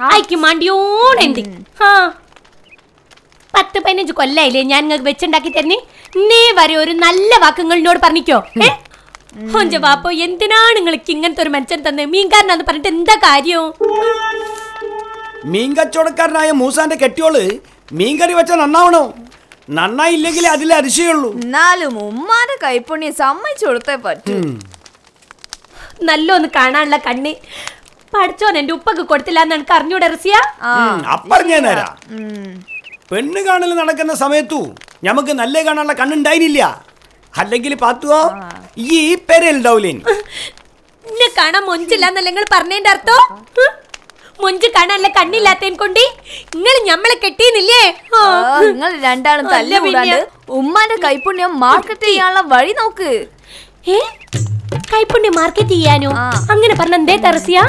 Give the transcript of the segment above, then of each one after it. I command you ending. Huh? But the penny could lay in Yanga Vichendakitani, never you're in a lavakangal node panico. Eh? Honjavapo yentina king and tormented than the Minka and the Patenta Cadio Minka Chodakarna, Musa and the Catole, Minka Rivatan Nano Nana illegally Adila Shil Nalumu, Mana Kaipuni, some much or pepper. Nalon Kana and Lacani. Parchon and Dupaku Cortilan and Carnu Dercia? Upper Genera Pendagan and Alakan Sametu, Yamakan Allegan and Lakan and Dailia Hadlegil Patua Ye Peril Dowlin Nakana Munchilan the Langal Parnendarto Munchicana Lakani Latin Condi Nil Yamalakatinilia Nil Landa and Thalavina Uma the Kaipunia marketing a la Varinoke. Eh? Kaipunia market Yano. I'm going to Parnande Tarsia.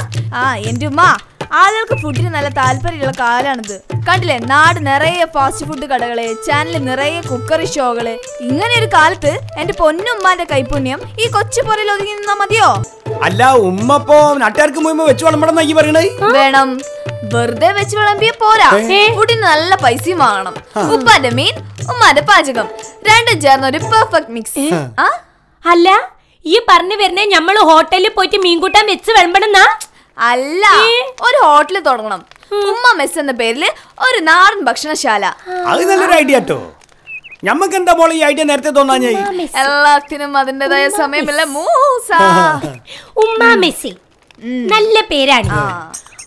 Into ma. I look food in a talper car and the Cutlet, Nard, Naray, fast food, the Cadale, Channel, Naray, Cookery Shogale, Ingan Calpe, and Ponum Mata Kaipunium, he got Chipolo in the Madio. Alla Umapo, Natakum, which one Madame Iberine? Venom. Birthday which will be a pora. Put in a la Paisi Manam. Upa the mean, Umada Pajagam. Rand a journal, perfect mix. Ah? Alla? You parne verne Yamalo hotel poiti Minguta Mitsu and Badana? Allah or hotly Thornum. Umma mess in the Berle or an arm Bakshana Shala. Another idea too. Yamakanda Boli Ida Nerta Donani. Allah Tinama than the Same Moosa Umma Messi Nalla Peran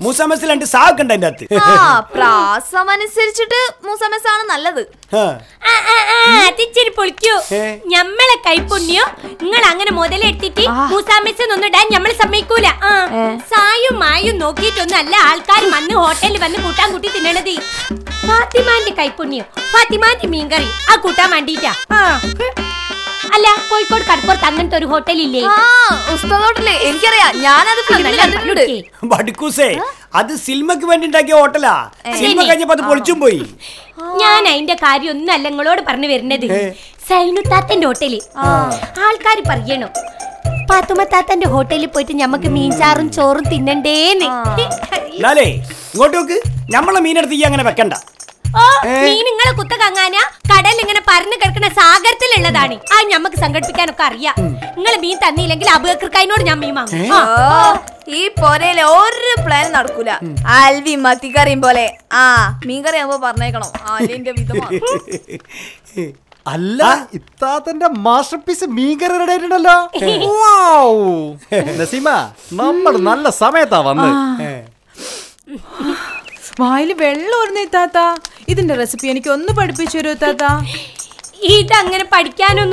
Moosa Messel and Sarkand and that. Ah, pra, someone is searched Moosa Messan and Aladu. Teacher Pulcu Yamela Kaipunio, Naranga model at Titi, Moosa Messon on the Dan Yamal Samikula. Sayu Mayu Noki to Nala Alkar Manu Hotel when the Puta put it in another. Fatima the Kaipunio, Fatima the Mingari, Akuta Mandita. Allah, Koikod Karpur Tangan to Hotel. Ah, Ustadle, Incaria, Yana the Flanagan. But Kuse, other Silmak went into the hotel. Silmak about the Porchumbi. Yana in the Cario Nalangolo Parnevernedi. Sainutat and Hotel. Alcari Pargeno. Patumatat and the Hotel put in Yamakamin Saran Choran Tin and Dane. Lale, what do you Yamalamin at the young and Vakanda? Oh, meaning a Kutagangana, Cadaling and a partner Karkana Sagar till Eladani. I Yamak Sangat Pican Karia. Nalabita Nilabakrakaino Yamima. Oh, he porel or plan Narcula. I'll be Matika Rimbole. Ah, Mingar Evo Barnagano. I'll interview them. Allah, it's a masterpiece of Mingar. Wow, Nasima, number Nala Sameta. Smile well or Nitata. This recipe is not a picture. This is a particular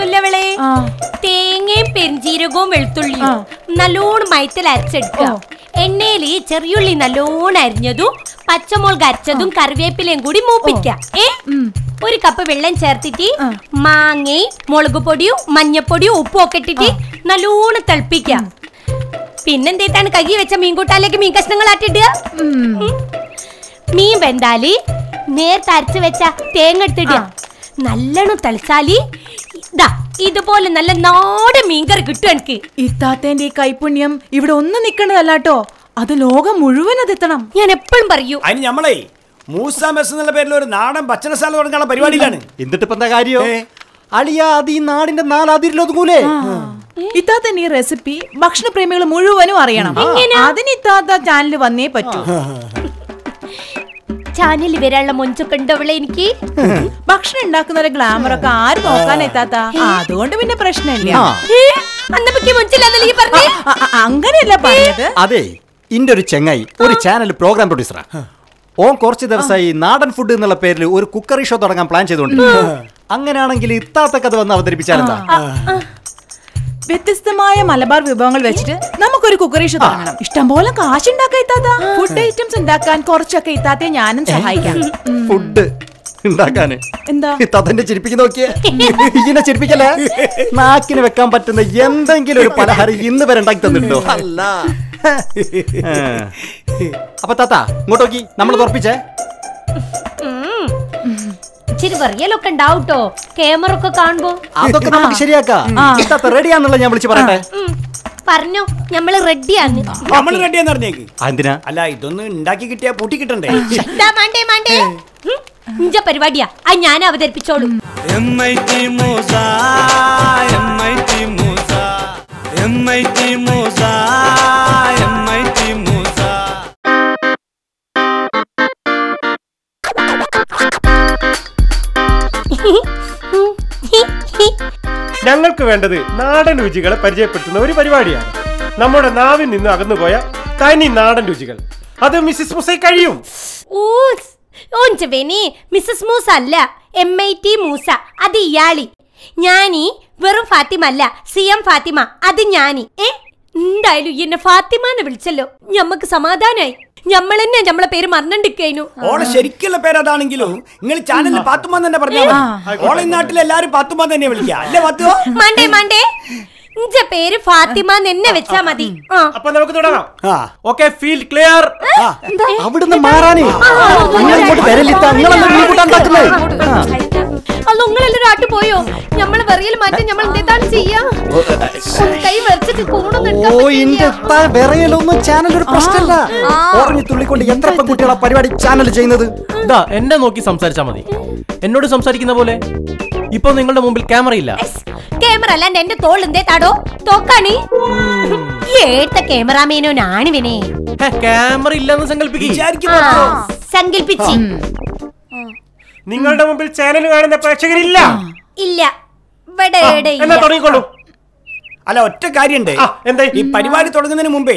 level. Me Vendali, near Tarcevecha, Tang at the dear. Nalano Talsali, da, eat the ball and Nalan, not a minker good turnkey. Itatendi Kaipunium, if you don't the Nikan Alato, other loga Muruan at the Tanam. You're a pumper you. I'm Yamalay. Moosa Messanella Bedler, Nada, Bachanasal and Calabari. In the Tapatagario, Adia, the Nard in the Nala di Lodgule. This recipe, Bakshna Premier Muru and Ariana. Adenita, the Chandler, one channel Liberal Munchukandavalinki. Bakshan Dakuna glamour of car, Mokanetata. Don't win a pressure. And the Pukimunchilla വ്യത്യസ്തമായ മലബാർ വിഭവങ്ങൾ വെച്ചിട്ട് നമുക്കൊരു cookery show തുടങ്ങണം. ഇഷ്ടംപോലെ കാശ് ഉണ്ടാക്കാൻ ഇത്താത്ത food items ഉണ്ടാക്കാൻ കുറച്ചൊക്കെ ഇത്താത്തയെ ഞാനും സഹായിക്കാം. ഫുഡ് ഉണ്ടാക്കാൻ എന്താ ഇത്താത്തന്റെ ചിരിപ്പിക്ക് നോക്കിയേ. ഇതിനെ ചിരിപ്പിക്കല്ല. നാക്കിന് വെക്കാൻ പറ്റുന്ന എന്തെങ്കിലും ഒരു പലഹാരം ഇന്ന് വരെ ഉണ്ടാക്കി തന്നിട്ടോ? അല്ല. അപ്പോൾ താത്ത ഇങ്ങോട്ട് നോക്കി നമ്മൾ തുറപ്പിച്ചേ. Yellow and out, camera convo. Out of Shiriaka. It's up already on the Yamlichipara. Parno, Yamel Reddian. Common Reddian or Nick. Andina, I like don't like it. Put it on day. Monday. Japerivadia, Ayana with their pitcher. M80 Moosa, M80 Moosa, M80 Moosa, M80 Moosa. ഞങ്ങൾക്ക് വേണ്ടത് നാടൻ രുചികളെ പരിചയപ്പെടുത്തുന്ന ഒരു പരിപാടിയാണ്. നമ്മുടെ നാവിൽ നിന്ന് അകന്നുപോയ തനി നാടൻ രുചികൾ. അത് മിസ്സസ് മൂസ കഴിയും. ഊസ് ഓഞ്ചവനി മിസ്സസ് മൂസ അല്ല, M80 മൂസ. അത് ഇയാളി. ഞാനി വെറും ഫാത്തിമ അല്ല, സിഎം ഫാത്തിമ. അത് ഞാനി. എന്തായാലും എന്നെ ഫാത്തിമനെ വിളിച്ചല്ലോ. നമുക്ക് സമാധാനമായി. ഞമ്മളെന്നെ നമ്മളെ പേര് മറന്നിരിക്കൈനു. ഓളെ ശരിക്കുള്ള പേര് അതാണെങ്കിലും നിങ്ങൾ ചാനലിൽ പാത്തുമ്മ തന്നെ പറഞ്ഞാൽ മതി. ഓളെ നാട്ടിൽ എല്ലാരും പാത്തുമ്മ തന്നെ വിളിക്കുക. അല്ലേ പാത്തു? മണ്ടേ മണ്ടേ. നിന്റെ പേര് ഫാത്തിമ എന്നെ വെച്ചാ മതി. അപ്പോൾ നമുക്ക് തുടങ്ങാം. Okay feel clear. അവിടുന്ന് മാറാനേ. നിങ്ങൾ ഇങ്ങോട്ട് വരലിട്ടാ നിങ്ങൾ അങ്ങോട്ട് കൂട്ടാണ്ടാക്കല്ലേ. അല്ല നിങ്ങൾ എല്ലാരും ആട്ട് പോയോ? നമ്മളെ വെറിയിൽ മാറ്റാൻ നമ്മൾ എന്താണ് ചെയ്യാ? കൈ വെച്ചിട്ട് കൂടോ നടക്കാൻ. ഓ ഇന്റെ താ വെറിയിലൊന്നും ചാനൽ ഒരു പ്രശ്നല്ല. ഓർങ്ങി തുള്ളിക്കൊണ്ട് എത്ര പെൺകുട്ടികളാ പരിപാടി ചാനൽ ചെയ്യുന്നത്. ദാ എന്നെ നോക്കി സംസാരിച്ചാ മതി. എന്നോട് സംസാരിക്കുന്ന പോലെ. ഇപ്പോ നിങ്ങളുടെ മുമ്പിൽ ക്യാമറ ഇല്ല. ക്യാമറ അല്ല എന്റെ തോൾ എന്തേ താടോ? തോക്കണി. ഏട്ട ക്യാമറാമേനോ നാണി വിനേ. ക്യാമറ ഇല്ലെന്ന് സങ്കൽപ്പിക്ക്. സങ്കൽപ്പിച്ചി. നിങ്ങളുടെ മുമ്പിൽ ചാനൽ കാണുന്ന പ്രേക്ഷകരില്ല. ഇല്ല. അല്ല ഒറ്റ കാര്യണ്ട്. ഈ പരിപാടി തുടങ്ങുന്നതിന് മുമ്പേ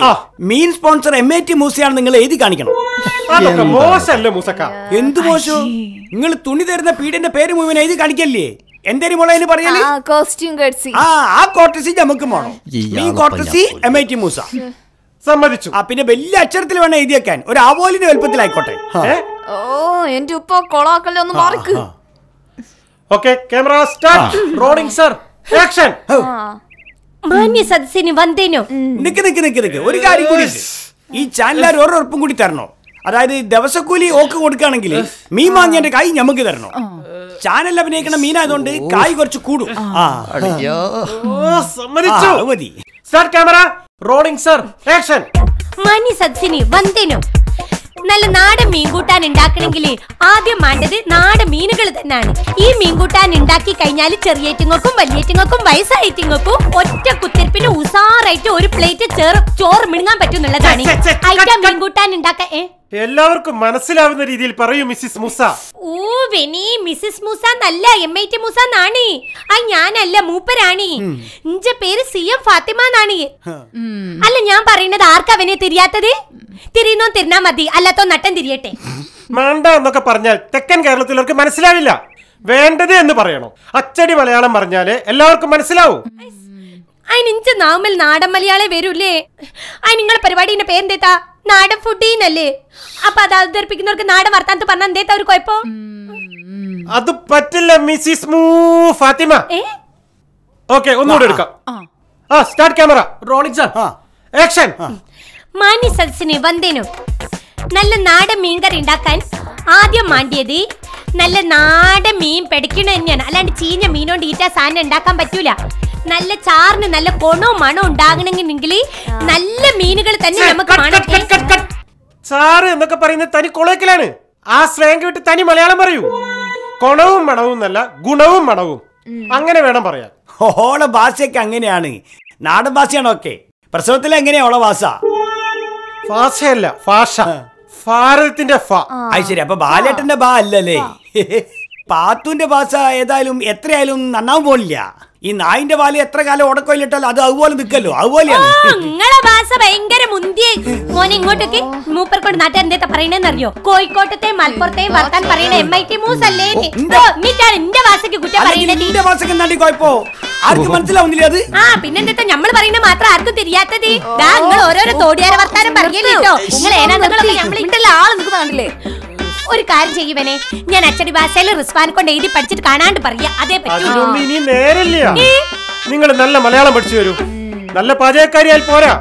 മെയിൻ സ്പോൺസർ M80 മൂസയാണ് നിങ്ങൾ എഴുതി കാണിക്കണം. മോശല്ലേ മൂസക്ക? എന്ത് മോശം? നിങ്ങൾ തുണി തരുന്ന പീഡിന്റെ പേര് മുഴുവൻ എഴുതി കാണിക്കല്ലേ? എന്തേലും മോളെ പറയല്ലേ? ആ കോട്ടസി നമുക്ക് വേണം. ഈ കോട്ടസി M80 മൂസ സമ്മതിച്ചു. ആ പിന്നെ വലിയ അക്ഷരത്തിൽ വേണം എഴുതി വെക്കാൻ. ഒരു ആവോലിന്റെ വലുപ്പത്തിലായിക്കോട്ടെ. ഓ എന്റെ ഉപ്പ കൊളാക്കല്ലേ ഒന്ന് mark. Okay camera start. Rolling sir action. മാന്യ സദസ്സിന് വന്ദനം. നിക്ക് ഒരു കാര്യം കൂടി. ഈ ചാനലാർ ഒരു ഉറപ്പും കൂടി തരണോ? അതായത് ദിവസക്കൂലി ഓക്ക് കൊടുക്കുകയാണെങ്കിൽ മീൻ വാങ്ങിയതിന്റെ കായ് ഞമ്മക്ക് തരണോ? ചാനൽ അഭിനയിക്കുന്ന മീനായതുകൊണ്ട് കായ് കുറച്ച് കൂടും. മതി. Start camera. Rolling sir action. മാന്യ സദസ്സിന് വന്ദനം. നല്ല നാടൻ മീൻകൂട്ടാൻ ഉണ്ടാക്കണമെങ്കിൽ ആദ്യം വേണ്ടത് നാടൻ മീനുകൾ തന്നെയാണ്. ഈ മീൻകൂട്ടാൻ ഉണ്ടാക്കി കഴിഞ്ഞാൽ ചെറിയേറ്റിങ്ങൾക്കും വലിയേറ്റിങ്ങൾക്കും വയസ്സായിട്ടിങ്ങൾക്കും ഒറ്റ കുത്തിരിപ്പിന് ഉസാറായിട്ട് ഒരു പ്ലേറ്റ് ചോറ് മിണുങ്ങാൻ പറ്റുന്നുള്ളതാണ് ഐറ്റ മീൻകൂട്ടാൻ ഉണ്ടാക്കാൻ. എല്ലാവർക്കും മനസ്സിലാവുന്ന രീതിയിൽ പറയൂ മിസ്സസ് മൂസ. ഓ വെനി മിസ്സസ് മൂസ നല്ല M80 മൂസ നാണി. ആ ഞാനല്ല മൂപ്പരാണി. നിന്റെ പേര് സിഎം ഫാത്തിമ നാണി. അല്ല ഞാൻ പറയുന്നത് ആർക്കവനെ തിരിയാത്തത്? തിരിയുന്നോ തിരിഞ്ഞാ മതി, അല്ലാത്തോ നട്ടം തിരിയട്ടെ. മാണ്ട എന്നൊക്കെ പറഞ്ഞാൽ തെക്കൻ കേരളത്തിലവർക്ക് മനസ്സിലാവില്ല. വേണ്ടത് എന്ന് പറയണോ? അച്ചടി മലയാളം പറഞ്ഞാലേ എല്ലാവർക്കും മനസ്സിലാവൂ. അതിനിഞ്ച് നാമൽ നാടൻ മലയാളേ വരൂല്ലേ? അത് നിങ്ങളെ പരിപാടിന്റെ പേരെന്തേത്താ? നാടൻ ഫുഡീനല്ലേ? അപ്പൊ അത് അവതരിപ്പിക്കുന്നവർക്ക് നാടൻ വർത്താനത്ത് പറഞ്ഞാൽ എന്തേത്താ ഒരു കുഴപ്പം? അത് പറ്റില്ല മിസ്സസ് ഫാത്തിമ. ഓക്കെ ഒന്നുകൂടെ എടുക്കാം. ആ start camera. Rolling sir action. മാന്യ സദസ്സിന് വന്ദനം. നല്ല നാടൻ മീൻകറി ഉണ്ടാക്കാൻ ആദ്യം മാണ്ടിയത് നല്ല നാടൻ മീൻ പിടിക്കണത് തന്നെയാണ്. അല്ലാണ്ട് ചീഞ്ഞ മീനോണ്ട് ഈറ്റ സാധനം ഉണ്ടാക്കാൻ പറ്റൂല. നല്ല ചാറിന് നല്ല കൊണോ മണോ ഉണ്ടാകണമെങ്കിൽ നല്ല മീനുകൾ തന്നെ നമുക്ക്. ചാറ് എന്നൊക്കെ പറയുന്നത് തനി കൊളേക്കലാണ്. ആ സ്ലാങ് വിട്ട് തനി മലയാളം പറയൂ. കൊണവും മണവും നല്ല ഗുണവും മണവും അങ്ങനെ വേണം പറയാൻ. ഓള ഭാഷയൊക്കെ അങ്ങനെയാണ്. നാടൻ ഭാഷയാണ്. ഓക്കെ പ്രസവത്തിലെങ്ങനെയാ ഓള ഭാഷ? ഭാഷയല്ല, ഭാഷ. ഫാറത്തിന്റെ ഫ. അയ്ശരി, അപ്പൊ ബാലേട്ടന്റെ ബാ അല്ലല്ലേ? പാത്തുന്റെ ഭാഷ ഏതായാലും എത്രയായാലും നന്നാവും പോലില്ല. ഈ നായിന്റെ പാല് എത്ര കാലം ഉടക്കോയിലിട്ടാലും അത് അതുപോലെ നിൽക്കല്ലോ. അതുപോലെയാണ് അറിയോ, കോഴിക്കോട്ടത്തെ മലപ്പുറത്തെയും വർത്താൻ പറയണ M80 മൂസ അല്ലേ? എന്റെ ഭാഷയ്ക്ക് കുറ്റം പറയണേ കുഴപ്പോ? ആർക്കും മനസ്സിലാവുന്നില്ല അത്. ആ പിന്നെന്താ ഞമ്മള് പറയുന്ന മാത്രം ആർക്കും തിരിയാത്തത്? നിങ്ങൾ ഓരോരോ തോടിയാര വർത്താനം പറയല്ലോ. നിങ്ങൾ ഏനാ ആള് നിൽക്കുന്ന കണ്ടില്ലേ? ഒരു കാര്യം ചെയ്യുവനെ, ഞാൻ അച്ചടി ഭാഷയിൽ റിസ്വാനെ കൊണ്ട് എഴുതി പഠിച്ചിട്ട് കാണാണ്ട് പറയാ. അതേ പറ്റി നിങ്ങൾ നല്ല മലയാളം പഠിച്ചു വരൂ. നല്ല പാചകക്കാരിയാൽ പോരാ,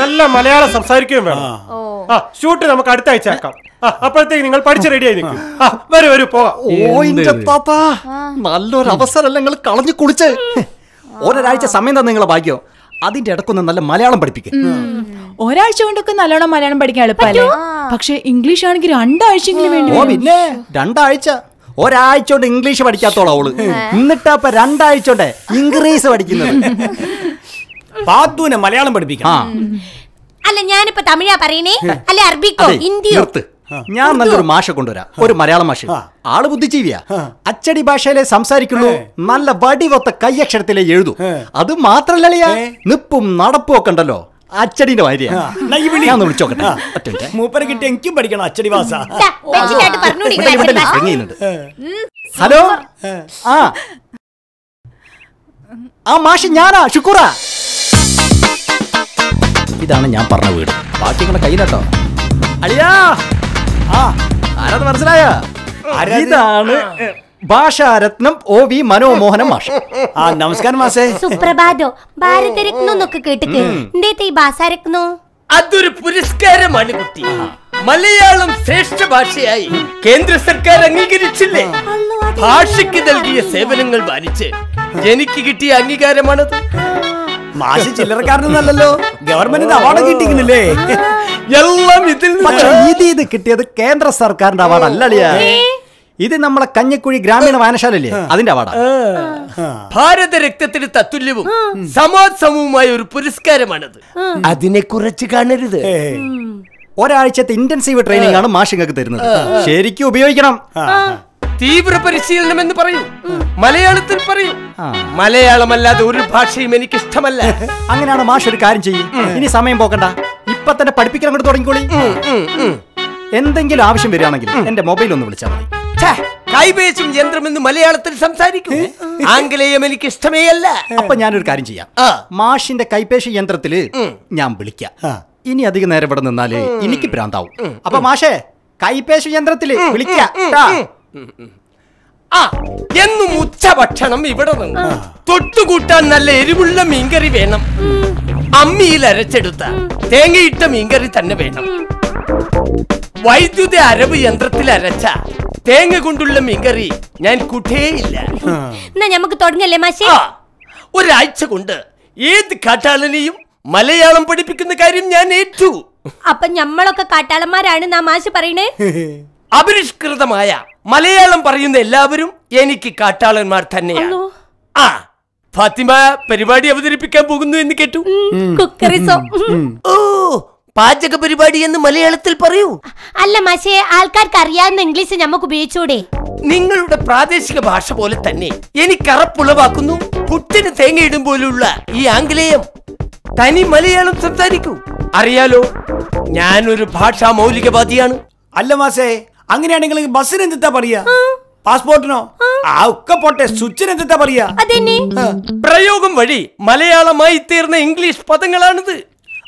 നല്ല മലയാളം സംസാരിക്കുകയും വേണം. ഷൂട്ട് നമുക്ക് അടുത്ത ആഴ്ച ആക്കാം. അപ്പോഴത്തേക്ക് നിങ്ങൾ പഠിച്ച് റെഡിയായി നിൽക്കും. വരൂ വരൂ പോകാം. നല്ലൊരു അവസരമല്ല നിങ്ങൾ കളഞ്ഞു കുളിച്ച്. ഒരാഴ്ച സമയം തന്നെ നിങ്ങളെ ഭാഗ്യം. അതിന്റെ ഇടക്കൊന്ന് നല്ല മലയാളം പഠിപ്പിക്കും. ഒരാഴ്ച കൊണ്ടൊക്കെ നല്ലോണം മലയാളം പഠിക്കാൻ എളുപ്പമല്ലേ? പക്ഷെ ഇംഗ്ലീഷ് ആണെങ്കിൽ രണ്ടാഴ്ചയെങ്കിലും വേണ്ടി. പിന്നെ രണ്ടാഴ്ച? ഒരാഴ്ച കൊണ്ട് ഇംഗ്ലീഷ് പഠിക്കാത്തോളാ അവള്. എന്നിട്ടപ്പൊ രണ്ടാഴ്ച കൊണ്ട് ഇംഗ്ലീഷ് പഠിക്കുന്നത്? പാത്തുവിനെ മലയാളം പഠിപ്പിക്കാം. അല്ല ഞാനിപ്പോ തമിഴാ പറയണേ, അല്ലെ അറബിക്കോ ഹിന്ദിയോ? ഞാൻ നല്ലൊരു ഭാഷ കൊണ്ടുവരാം, ഒരു മലയാളം ഭാഷ. ആള് ബുദ്ധിജീവിയാ, അച്ചടി ഭാഷയിലെ സംസാരിക്കുള്ളൂ. നല്ല വടിവൊത്ത കയ്യക്ഷരത്തിലെ എഴുതൂ. അത് മാത്രല്ല, നിപ്പും നടപ്പും ഒക്കെ ഉണ്ടല്ലോ അച്ചടിന്റെ ഭാര്യ. വിളിച്ചോക്കട്ടെ, മൂപ്പരെ കിട്ടി എനിക്കും പഠിക്കണം അച്ചടി ഭാഷ. ഹലോ, ആ ആ മാഷ് ഞാനാ, ഷുക്കൂറ. ഇതാണ് ഞാൻ പറഞ്ഞ വീട്. ബാക്കിങ്ങളെ കയ്യിലാട്ടോ അളിയാ. ആരാത് മനസ്സിലായോ? ഇതാണ് ഭാഷാരത്നം ഒ വി മനോമോഹനം മാഷ. ആ നമസ്കാരം മാഷേ. സുപ്രഭാതോ ഭാരതരത്നൊക്കെ കേട്ടിട്ട് എന്തേത്തെ ഈ ഭാഷാരത്നോ? അതൊരു പുരസ്കാരമാണ് കുട്ടി. മലയാളം ശ്രേഷ്ഠ ഭാഷയായി കേന്ദ്ര സർക്കാർ അംഗീകരിച്ചില്ലേ? ഭാഷയ്ക്ക് നൽകിയ സേവനങ്ങൾ മാനിച്ച് എനിക്ക് കിട്ടിയ അംഗീകാരമാണത്. മാഷ് ചില്ലറക്കാരനൊന്നല്ലോ, ഗവൺമെന്റിന് അവാർഡ് കിട്ടിക്കുന്നില്ലേ? എല്ലാം ഇതിൽ ഇത് കിട്ടിയത് കേന്ദ്ര സർക്കാരിന്റെ അവാർഡ് അല്ലളിയാ. ഇത് നമ്മളെ കഞ്ഞിക്കുഴി ഗ്രാമീണ വായനശാലല്ലേ, അതിന്റെ അവാർഡാ. ഭാരത രക്തത്തിന് തത്തുല്യവും സമാസമവുമായ ഒരു പുരസ്കാരമാണത്. അതിനെ കുറച്ച് കാണരുത്. ഒരാഴ്ചത്തെ ഇന്റൻസീവ് ട്രെയിനിങ് ആണ് മാഷിങ്ങൾക്ക് തരുന്നത്. ശരിക്കും ഉപയോഗിക്കണം. തീവ്ര പരിശീലനം എന്ന് പറയൂ, മലയാളത്തിൽ പറയൂ. മലയാളമല്ലാതെ ഒരു ഭാഷയും എനിക്ക് ഇഷ്ടമല്ല. അങ്ങനെയാണ് മാഷ് ഒരു കാര്യം ചെയ്യും, ഇനി സമയം പോക്കണ്ട, ഇപ്പൊ തന്നെ പഠിപ്പിക്കാൻ അങ്ങോട്ട് തുടങ്ങിക്കോളി. എന്തെങ്കിലും ആവശ്യം വരികയാണെങ്കിൽ എന്റെ മൊബൈൽ ഒന്ന് വിളിച്ചാൽ മതി. കൈപേശും യന്ത്രമെന്ന് മലയാളത്തിൽ സംസാരിക്കും. ആംഗലേയം എനിക്ക് ഇഷ്ടമേ അല്ല. അപ്പൊ ഞാനൊരു കാര്യം ചെയ്യാം, മാഷിന്റെ കൈപേശ യന്ത്രത്തില് ഞാൻ വിളിക്കാം. ഇനി അധികം നേരം ഇവിടെ നിന്നാല് എനിക്ക് ഭ്രാന്താവും. അപ്പൊ മാഷേ കൈപേശ യന്ത്രത്തില് വിളിക്കാം. ആ എന്നും ഉച്ചഭക്ഷണം ഇവിടെ നിന്ന് തൊട്ടുകൂട്ടാൻ നല്ല എരിവുള്ള മീൻകറി വേണം. അമ്മിയിൽ അരച്ചെടുത്ത തേങ്ങയിട്ട മീൻകറി തന്നെ വേണം. വൈദ്യുതി അരവ് യന്ത്രത്തിൽ അരച്ച തേങ്ങ കൊണ്ടുള്ള മീൻകറി ഞാൻ കൂട്ടേയില്ല. നമുക്ക് തുടങ്ങല്ലേ മാഷേ? ഒരാഴ്ച കൊണ്ട് ഏത് കാട്ടാളനെയും മലയാളം പഠിപ്പിക്കുന്ന കാര്യം ഞാൻ ഏറ്റു. അപ്പൊ ഞമ്മളൊക്കെ കാട്ടാളന്മാരാണ് നാ മാഷ് പറയണേ? അപരിഷ്കൃതമായ മലയാളം പറയുന്ന എല്ലാവരും എനിക്ക് കാട്ടാളന്മാർ തന്നെയാണ്. ആ ഫാത്തിമ പരിപാടി അവതരിപ്പിക്കാൻ പോകുന്നു എന്ന് കേട്ടു. ഓ പാചക പരിപാടി എന്ന് മലയാളത്തിൽ പറയൂ. അല്ല മാഷേ, ആൾക്കാർക്ക് അറിയാവുന്ന ഇംഗ്ലീഷ് നമുക്ക് ഉപയോഗിച്ചൂടെ? നിങ്ങളുടെ പ്രാദേശിക ഭാഷ പോലെ തന്നെ എനിക്ക് അറപ്പുളവാക്കുന്നു പുട്ടിന് തേങ്ങയിടും പോലുള്ള ഈ ആംഗലേയം. തനി മലയാളം സംസാരിക്കൂ. അറിയാലോ, ഞാനൊരു ഭാഷാ മൗലികവാദിയാണ്. അല്ല മാഷേ, അങ്ങനെയാണെങ്കിൽ ബസ്സിന് എന്താ പറയാ? പാസ്പോർട്ടിനോ? ആ ഒക്കെ പോട്ടെ, സ്വിച്ചിന് എന്താ പറയാ? പ്രയോഗം വഴി മലയാളമായി തീർന്ന ഇംഗ്ലീഷ് പദങ്ങളാണിത്.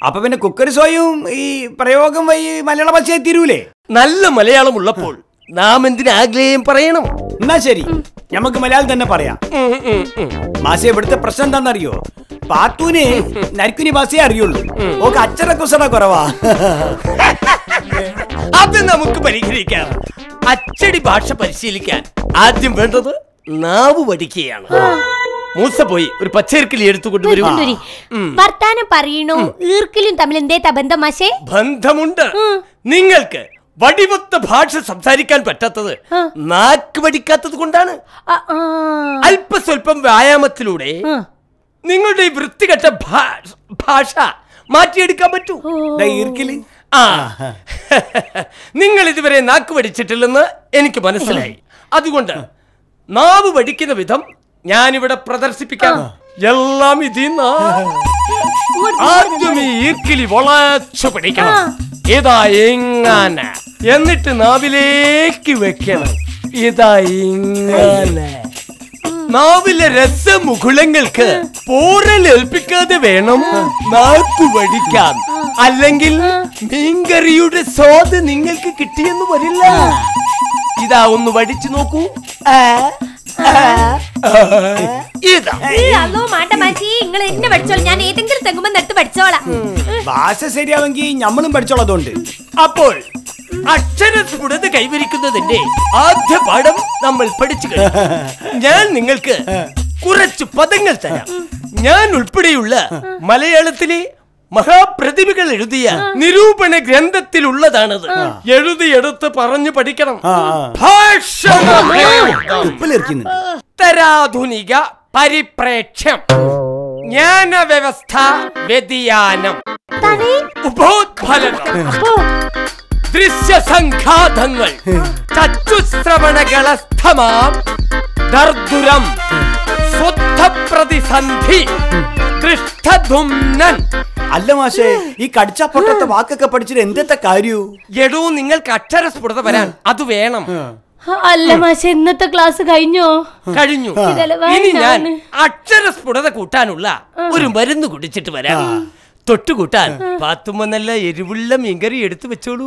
അപ്പൊ പിന്നെ കുക്കറി സോയും ഈ പ്രയോഗം വഴി മലയാള ഭാഷയായി തീരൂലേ? നല്ല മലയാളം ഉള്ളപ്പോൾ നാം എന്തിനു ആംഗ്ലേയം പറയണം? എന്നാ ശരി, നമുക്ക് മലയാളം തന്നെ പറയാം. മാഷെ ഇവിടുത്തെ പ്രശ്നം എന്താണെന്നറിയോ? പാത്തൂന് നരിക്കുനി ഭാഷയെ അറിയുള്ളൂ. ഓക്കെ അച്ചടക്കുസട കുറവാ. അത് നമുക്ക് പരിഹരിക്കാം. അച്ചടി ഭാഷ പരിശീലിക്കാൻ ആദ്യം വേണ്ടത് നാവ് പഠിക്കുകയാണ്. മൂസ പോയി ഒരു പച്ചേർക്കിലി എടുത്തു കൊണ്ടുവരും. വർത്താനം പറയണോ ഈർക്കിലും തമ്മിൽ എന്തേത്താ ബന്ധം മാഷേ? ബന്ധമുണ്ട്. നിങ്ങൾക്ക് വടിവത്ത ഭാഷ സംസാരിക്കാൻ പറ്റാത്തത് നാക്ക് പഠിക്കാത്തത് കൊണ്ടാണ്. അല്പസ്വല്പം വ്യായാമത്തിലൂടെ നിങ്ങളുടെ ഈ വൃത്തികെട്ട ഭാഷ മാറ്റിയെടുക്കാൻ പറ്റൂ. ഈർക്കില് നിങ്ങൾ ഇതുവരെ നാക്ക് വടിച്ചിട്ടില്ലെന്ന് എനിക്ക് മനസ്സിലായി. അതുകൊണ്ട് നാവ് വടിക്കുന്ന വിധം ഞാനിവിടെ പ്രദർശിപ്പിക്കാം. എല്ലാം ഇതിന്ന് ആദ്യം ഈ ഈർക്കിലി വളച്ചു പിടിക്കണം. ഇതാ ഇങ്ങനെ. എന്നിട്ട് നാവിലേക്ക് വെക്കണം. ഇതാ ഇങ്ങനെ. നാവിലെ രസമുകുളങ്ങൾക്ക് പോറലേൽപ്പിക്കാതെ വേണം നാക്കു വടിക്കാൻ. അല്ലെങ്കിൽ മീൻകറിയുടെ സ്വാദ് നിങ്ങൾക്ക് കിട്ടിയെന്ന് വരില്ല. ഇതാ ഒന്ന് വടിച്ചു നോക്കൂ. ഭാഷ ശരിയാവെങ്കിൽ ഞമ്മളും പഠിച്ചോളതുണ്ട്. അപ്പോൾ അക്ഷരസ്ഫുടത കൈവരിക്കുന്നതിന്റെ ആദ്യ പാഠം നമ്മൾ പഠിച്ചു കഴിഞ്ഞു. ഞാൻ നിങ്ങൾക്ക് കുറച്ച് പദങ്ങൾ തരാം. ഞാൻ ഉൾപ്പെടെയുള്ള മലയാളത്തിലെ മഹാപ്രതിഭകൾ എഴുതിയ നിരൂപണ ഗ്രന്ഥത്തിലുള്ളതാണത്. എഴുതിയെടുത്ത് പറഞ്ഞു പഠിക്കണം. തരാധുനിക പരിപ്രേക്ഷ്യം, ജ്ഞാന വ്യവസ്ഥ വ്യതിയാനം, ദൃശ്യ സംഘാതങ്ങൾ, ചച്ചുശ്രവണകളസ്ഥമാം ദർദുരം, പ്രതിസന്ധി, ദൃഷ്ടധുംനൻ. അല്ല മാഷേ, ഈ കടിച്ച പൊട്ടത്തെ വാക്കൊക്കെ പഠിച്ചിട്ട് എന്തെത്തെ കാര്യൂ? എടോ, നിങ്ങൾക്ക് അക്ഷരസ്ഫുടത വരാൻ അത് വേണം. അല്ല മാഷേ, ഇന്നത്തെ ക്ലാസ് കഴിഞ്ഞോ? കഴിഞ്ഞു. ഇനി ഞാൻ അക്ഷരസ്ഫുടത കൂട്ടാനുള്ള ഒരു മരുന്ന് കുടിച്ചിട്ട് വരാം. തൊട്ടുകൂട്ടാൻ പാത്തുമ്മ നല്ല എരിവുള്ള മീൻകറി എടുത്തു വെച്ചോളൂ.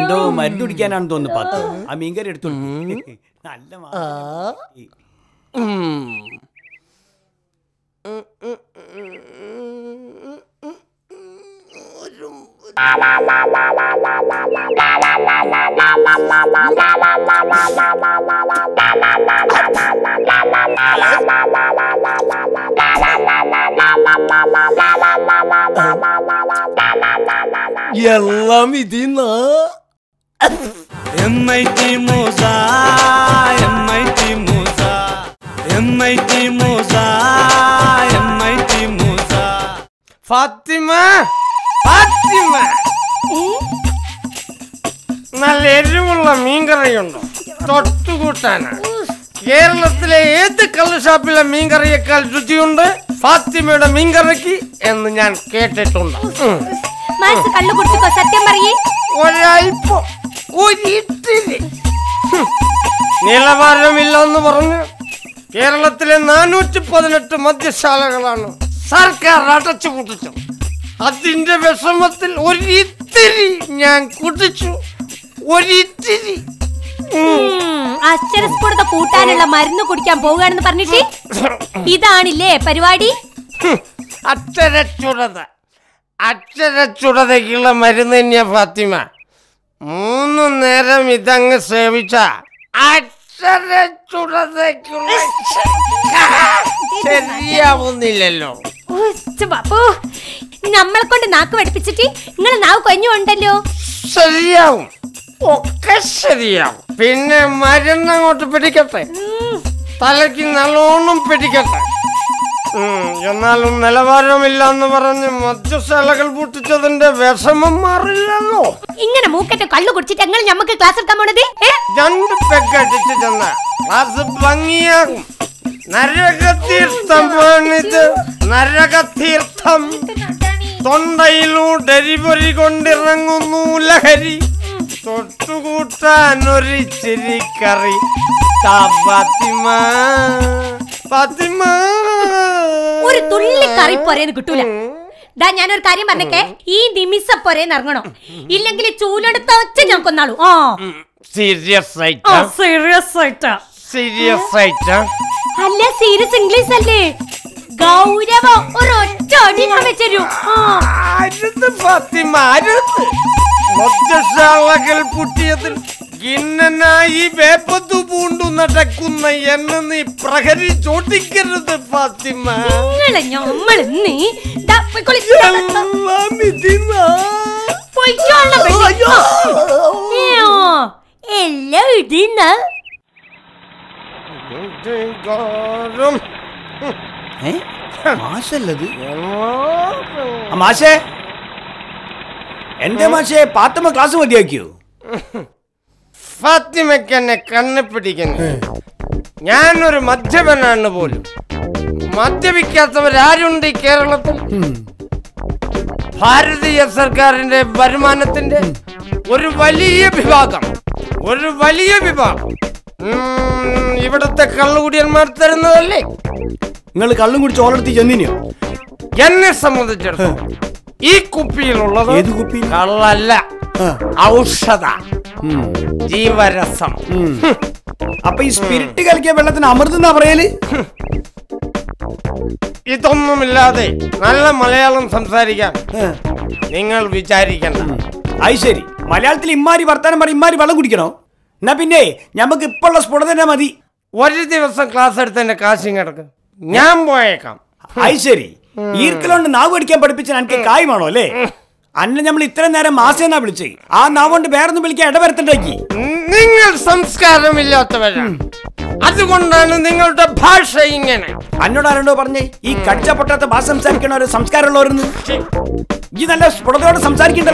എന്തോ മരുന്ന് കുടിക്കാനാണെന്ന് തോന്നുന്നു പാത്തു. ആ മീൻകറി എടുത്തു. നല്ല എല്ലാം ഇതിന്ന് M80 Moosa, M80 Moosa, M80 Moosa, M80 Moosa. Fathima, Fathima, നല്ല എരിവുള്ള മീൻകറിയുണ്ടോ? തൊട്ടുകൂട്ടാനാണ്. കേരളത്തിലെ ഏത് കള്ള് ഷാപ്പിലെ മീൻകറിയേക്കാൾ രുചിയുണ്ട് ഫാത്തിമയുടെ മീൻകറിക്ക് എന്ന് ഞാൻ കേട്ടിട്ടുണ്ട്. നിലവാരമില്ലെന്ന് പറഞ്ഞ് കേരളത്തിലെ 418 മദ്യശാലകളാണ് സർക്കാർ അടച്ചു പൊട്ടിച്ചു. അതിന്റെ വിഷമത്തിൽ ഒരിത്തിരി ഞാൻ കുടിച്ചു. ഒരിത്തിരി അക്ഷരസ്ഫുടത കൂട്ടാനുള്ള മരുന്ന് കുടിക്കാൻ പോവുകയാണെന്ന് പറഞ്ഞിട്ട് ഇതാണില്ലേ പരിപാടി? അക്ഷരച്ചുടതയ്ക്കുള്ള മരുന്ന് തന്നെയാ ഫാത്തിമ. 3 നേരം ഇതങ്ങ് സേവിച്ച അക്ഷരച്ചുടതയ്ക്കുള്ള ശരിയാവുന്നില്ലല്ലോ. നമ്മളെ കൊണ്ട് നാക്ക് പഠിപ്പിച്ചിട്ട് നിങ്ങളെ നാവ് കൊഞ്ഞുണ്ടല്ലോ. ശരിയാവും, ഒക്കെ ശരിയാവും. പിന്നെ മരുന്നങ്ങോട്ട് പിടിക്കട്ടെ, തലയ്ക്ക് നല്ലോണം പിടിക്കട്ടെ. എന്നാലും നിലവാരമില്ലെന്ന് പറഞ്ഞ് മദ്യശാലകൾ പൂട്ടിച്ചതിന്റെ വിഷമം മാറില്ലല്ലോ. ഇങ്ങനെ മൂക്കറ്റ കള്ളു കുടിച്ചിട്ട് എങ്ങനെ ഞമ്മക്ക് ക്ലാസ് എടുക്കാൻ പോണത്? 2 പെഗ് അടിച്ചു ചെന്ന ക്ലാസ് ഭംഗിയാകും. നരകതീർത്ഥം പണിത് നരകതീർത്ഥം തൊണ്ടയിലൂടെ ഡെലിവറി കൊണ്ടിറങ്ങുന്നു ലഹരി. തൊട്ടുകൂട്ടാനൊരിച്ചിരി കറി. ഫാത്തിമ, ഫാത്തിമ, ഒരു തുള്ളി കറി പൊരേന്ന് കിട്ടൂല. ഡാ, ഞാനൊരു കാര്യം പറഞ്ഞേക്കെ, ഈ നിമിഷം പൊരേന്ന് ഇറങ്ങണോ? ഇല്ലെങ്കിൽ ചൂലെടുത്ത വെച്ച് ഞാൻ കൊന്നാളൂ. അല്ല, സീരിയസ് ഇംഗ്ലീഷ് അല്ലേ? ഗൗരവം ഒരൊറ്റ അടി വെച്ചു. ഫാത്തിമ, മദ്യശാലകൾ പൂട്ടിയതിൽ ഖിന്നനായി വേപ്പത്തു പൂണ്ടു നടക്കുന്ന എന്നെ നീ പ്രഹരിച്ചോട്ടിക്കരുത് Fathima. Mashe? Endemashe, Pathama class would take you. Fatima can a canapitigan. Yan or Matjavan bowl. Matjavikas of Arun de Kerala. Hard the Yasarkar in the Barmanathinde. What a Valia Bibagam. What a Valia Bibagam. You better take a look at Martha and the lake. Nalakalu would order the Janino. Yannis, some of the Jerton. Ecupil, Lodupil, Alala, Aushada, Divarasam. Up a spiritual given at an Amarthana, really? Itom Milade, Nala Malayalam Samsarigan, Ningal Vijarigan. I said, Malayali Mari Bartanamari Mari Balagurino. Napine, Yamaki Polas Podanamadi. What is the first class at the casting at Yamboyakam? I say, Yirkal and Noward came but a picture and take Ivanole. And then Litran and a master and ability. I now want to bear the milk at a Vertaki. Ningle some scaramilata. As you want to Ningle the Parsing in it. And not Arno Barney, he cuts up at the Basam Sarkin or some scaralor. You the left Potter some Sarkin.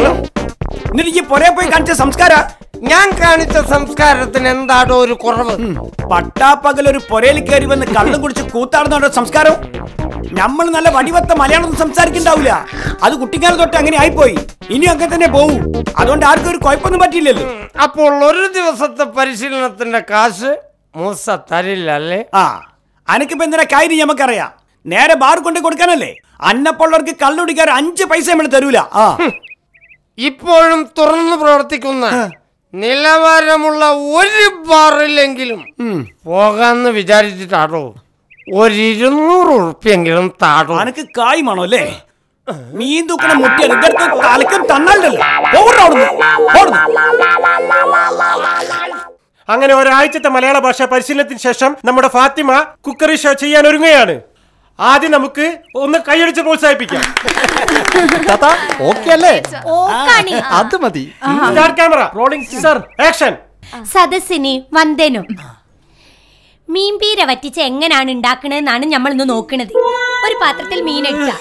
Did you put up a country some scara? Yankan is a samskar than Endado or Korov. Pata Pagalur Porelica, even the Kalaguchi Kutar, not a samskaro. Naman Alavadiva, the Malayan Samsarkin Daula. Adukutika got Tangani Ipoi. In Yakatane Bow. I don't argue quite on the material. Apollo was at the Parisian at the Nakase, Musa Tarilale. Ah, Anakipan the Kai Yamakaria. Near a bar contact canale. Anna Polar Kalodica Anche Paisam at the Rula. Ah, Ipolum Torno Proticuna. Nilavaramula, what is barrelangilum? Pogan the Vijay Tato. What is your Pingilum Tato? Anaka Kai Manole. Me into Kamutia, the Kalakam Tanal. Over. I'm going to write at the Malala Basha Persilat in Shesham, number Fatima, Cookery Shachi and Rungan. Adi Namuke, on the Kayajapos I began. Tata, okay, Adamadi. Start camera, rolling scissor, action. Sadasini, Mandeno. Mean be Ravatichang and Andakan and Ananaman no Kanadi. Or Pathal mean exa.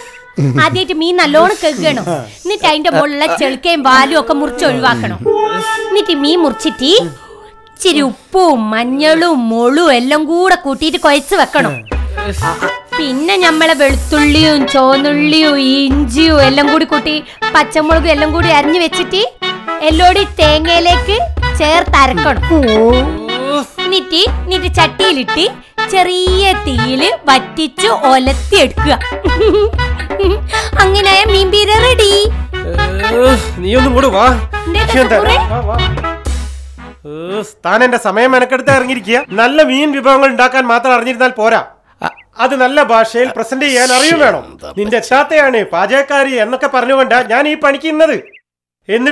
Adi to mean alone Kagano. Nitine of all lecture came Valio Kamurcho Vakano. Nitimi Murchiti Chirupu, Manalu, Molu, Elangura Kuti to Koitsavakano. പിന്നെ നമ്മൾ വെളുത്തുള്ളിയും ചോന്നുള്ളിയും ഇഞ്ചിയും എല്ലാം കൂടി കൂട്ടി പച്ചമുളകും എല്ലാം കൂടി അരിഞ്ഞു വെച്ചിട്ട് എല്ലോടി തേങ്ങയിലേക്ക് ചേർത്ത് അരക്കണം. എന്നിട്ട് ചട്ടിയിലിട്ട് ചെറിയ തീയിൽ വറ്റിച്ച് ഒലത്തി എടുക്കുക. അങ്ങനെയായ മീൻ പീര റെഡി. നീ ഒന്ന് കൂടി വാ. താനെന്റെ സമയം മെനക്കെടുത്ത് ഇറങ്ങിയിരിക്കുക. നല്ല മീൻ വിഭവങ്ങൾ ഉണ്ടാക്കാൻ മാത്രം അറിഞ്ഞിരുന്നാൽ പോരാ. That's why I'm present here. I'm not going to be in the Torah. I'm not going to be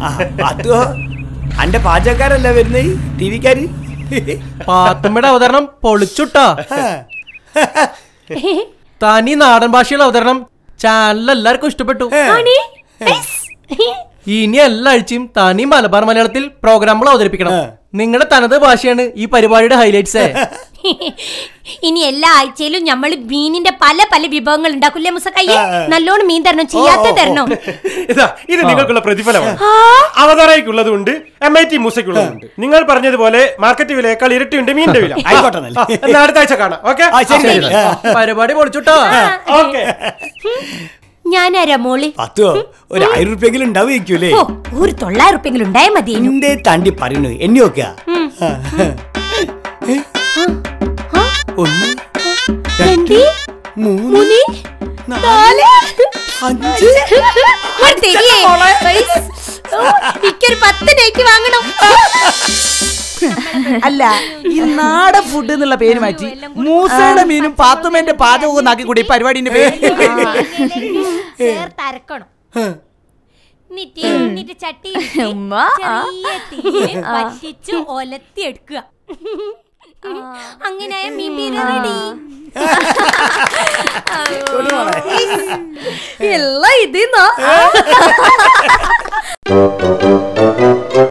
And a Pajakar and Laverne, TV carry? Patamada of the Ram, Poluchutta Tani Nadan Bashil of the Ram, Chandler Larko Stupetu. Inia Larchim, Tani Malabar Malatil, program of the Picana. Ningatana the Bashan, Ipariba highlights. In a lie, Chelu Yamal bean in the Pala Palibangal and Dakulamusaka, Nalon mean that no Chiata there no. It's a Nicola Predifala. Avada Guladundi, M80 Moosa Kuland. Ningal Parne Vole, market will collect in the mean devil. I got an Artachakana. Okay, I said, Parabadi or Chuta. Okay. Yana Ramoli. Pato, or I repel and Davicule. Who told I repel and Diamond? They Tandi Parino, in Yoga. Tandy? Mooney? Nala? Hunter? What did he say? He can't put the naked angle. Allah, you not a foot in the lapel, my tea. Moose and a minimum path to make a path of Naki could be parried in the way. Knit chatty, but she too all at theatre. Hanging, I am me ready. He lied, didn't I?